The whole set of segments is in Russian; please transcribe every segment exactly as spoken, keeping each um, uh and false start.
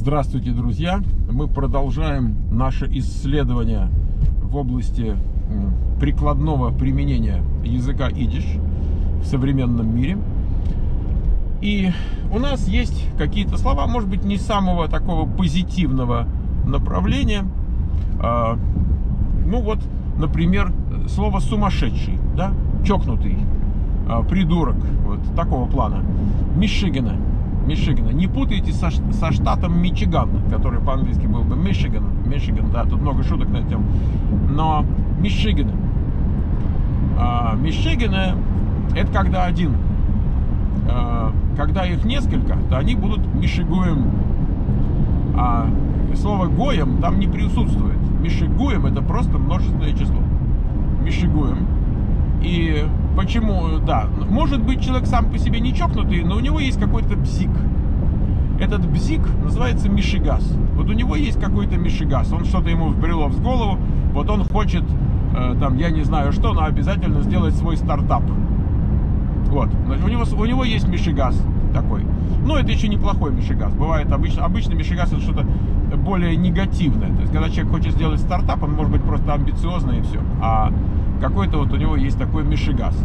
Здравствуйте, друзья! Мы продолжаем наше исследование в области прикладного применения языка идиш в современном мире. И у нас есть какие-то слова, может быть, не самого такого позитивного направления. Ну вот, например, слово «сумасшедший», да? «чокнутый», «придурок», вот такого плана. Мишигана. Мишигана. Не путайте со, со штатом Мичиган, который по-английски был бы Мишиган. Мишиган, да, тут много шуток на эту тему. Но Мишигана. А, Мишигана — это когда один. А, когда их несколько, то они будут Мишигуем. А слово «гоем» там не присутствует. Мишигуем — это просто множественное число. Мишигуем. И почему, да, может быть, человек сам по себе не чокнутый, но у него есть какой-то бзик. Этот бзик называется мишигас. Вот у него есть какой-то мишигас, он что-то ему вбрело в голову, вот он хочет, э, там, я не знаю что, но обязательно сделать свой стартап. Вот, значит, у него, у него есть мишигас такой. Но это еще неплохой мишигас. Бывает обычно, обычно мишигас — это что-то более негативное. То есть, когда человек хочет сделать стартап, он может быть просто амбициозный и все. А какой-то вот у него есть такой мишигас.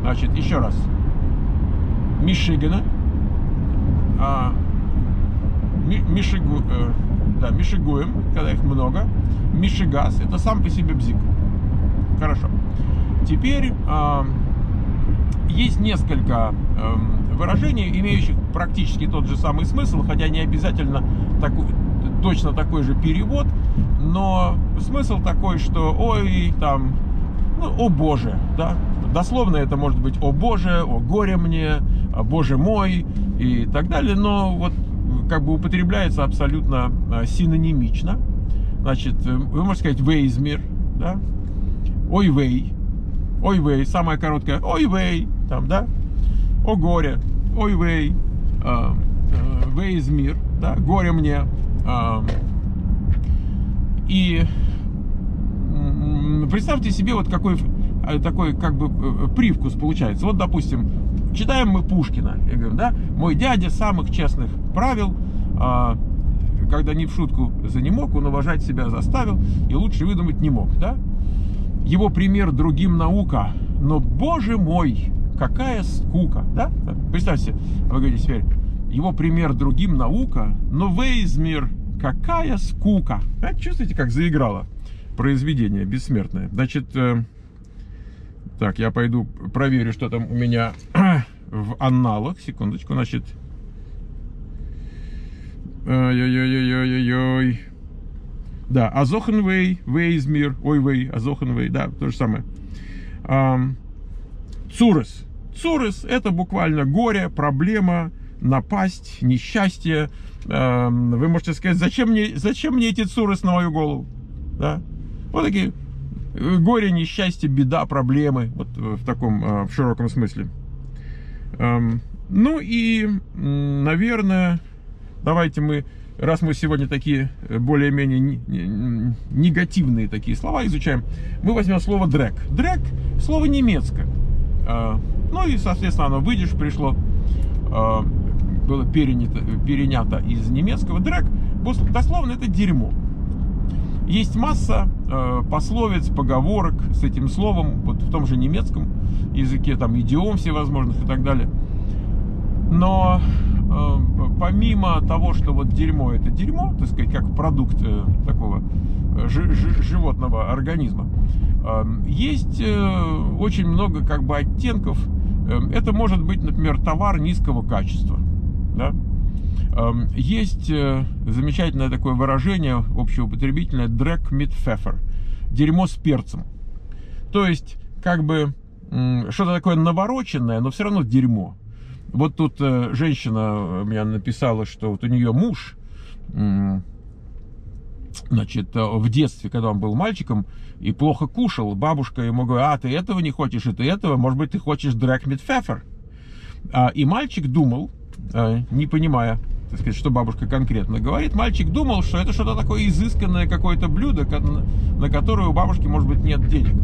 Значит, еще раз. Мишигана. А, ми, мишигу, э, да, мишигуем, когда их много. Мишигас — это сам по себе бзик. Хорошо. Теперь э, есть несколько э, выражений, имеющих практически тот же самый смысл, хотя не обязательно такой, точно такой же перевод, но смысл такой, что ой, там... Ну, «О Боже», да, дословно это может быть «О Боже», «О горе мне», «О Боже мой» и так далее, но вот как бы употребляется абсолютно синонимично. Значит, вы можете сказать «вейзмир», да, «Ой вей», «Ой вей», самая короткая «Ой вей», там, да, «О горе», «Ой вей», «Вейзмир», да, «Горе мне». И... Представьте себе, вот какой такой как бы привкус получается. Вот, допустим, читаем мы Пушкина. Я говорю, да, мой дядя самых честных правил, когда не в шутку за не мог, он уважать себя заставил и лучше выдумать не мог, да? Его пример другим наука, но, боже мой, какая скука, да? Представьте, вы говорите теперь, его пример другим наука, но вейзмир, какая скука. А, чувствуете, как заиграло? Произведение бессмертное. Значит, э, так, я пойду проверю, что там у меня в анналах. Секундочку, значит. Ой-ой-ой-ой-ой-ой. Да, азоханвей, вейзмир, ой вей, азоханвей, да, то же самое. Эм, цурес. Цурес — это буквально горе, проблема, напасть, несчастье. Эм, вы можете сказать, зачем мне, зачем мне эти цурес на мою голову? Да? Вот такие горе, несчастье, беда, проблемы, вот в таком, в широком смысле. Ну и, наверное, давайте мы, раз мы сегодня такие более-менее негативные такие слова изучаем, мы возьмем слово дрек. Дрек — слово немецкое. Ну и, соответственно, оно в идиш пришло, было перенято, перенято из немецкого. Дрек, дословно, это дерьмо. Есть масса э, пословиц, поговорок с этим словом, вот в том же немецком языке, там идиом всевозможных и так далее. Но э, помимо того, что вот дерьмо — это дерьмо, так сказать, как продукт э, такого ж, ж, животного организма, э, есть э, очень много как бы оттенков. Э, это может быть, например, товар низкого качества, да? Есть замечательное такое выражение общеупотребительное — дрек мит фефер, дерьмо с перцем. То есть как бы что-то такое навороченное, но все равно дерьмо. Вот тут женщина меня написала, что вот у нее муж, значит, в детстве, когда он был мальчиком и плохо кушал, бабушка ему говорит: а ты этого не хочешь, и ты этого, может быть, ты хочешь дрек мит фефер. И мальчик думал, не понимая, так сказать, что бабушка конкретно говорит, мальчик думал, что это что-то такое изысканное какое-то блюдо, на которое у бабушки, может быть, нет денег.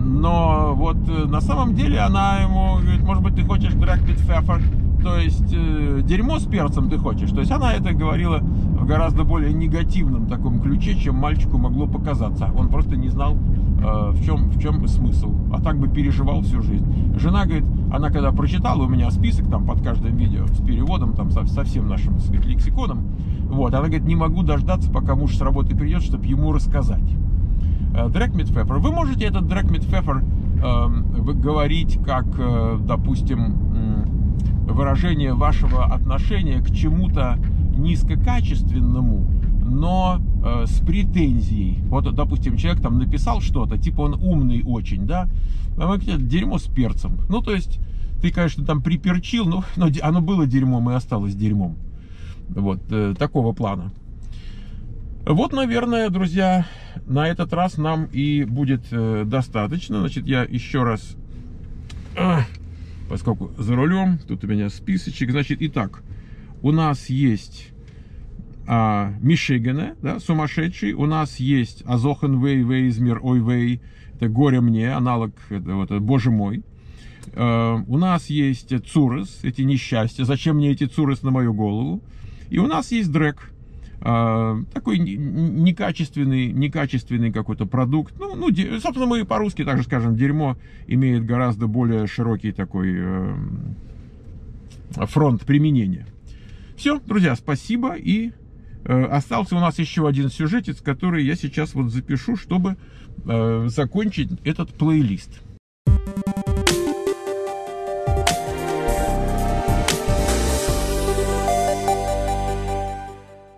Но вот на самом деле она ему говорит: может быть, ты хочешь дрек мит фефер? то есть э, дерьмо с перцем ты хочешь. То есть она это говорила в гораздо более негативном таком ключе, чем мальчику могло показаться. Он просто не знал, э, в чем, в чем смысл, а так бы переживал всю жизнь. Жена говорит, она когда прочитала, у меня список там под каждым видео с переводом, там со, со всем нашим, так сказать, лексиконом, вот, она говорит, не могу дождаться, пока муж с работы придет, чтобы ему рассказать. Дрек мит фефер. Вы можете этот дрек мит фефер э, говорить как, э, допустим, э, выражение вашего отношения к чему-то низкокачественному, но э, с претензией. Вот, допустим, человек там написал что-то, типа он умный очень, да, а мы говорим, дерьмо с перцем. Ну, то есть, ты, конечно, там приперчил, но, но оно было дерьмом и осталось дерьмом. Вот, э, такого плана. Вот, наверное, друзья, на этот раз нам и будет э, достаточно. Значит, я еще раз, а, поскольку за рулем, тут у меня списочек. Значит, итак, у нас есть а, Мишигана, да, сумасшедший. У нас есть азоханвей, вейзмир, ой вей, это горе мне, аналог, это, вот, боже мой. А, у нас есть цурес, эти несчастья, зачем мне эти цурес на мою голову. И у нас есть дрек. Такой некачественный, некачественный какой-то продукт. Ну, ну, собственно, мы по-русски также скажем, дерьмо имеет гораздо более широкий такой э, фронт применения. Все, друзья, спасибо. И э, остался у нас еще один сюжетец, который я сейчас вот запишу, чтобы э, закончить этот плейлист.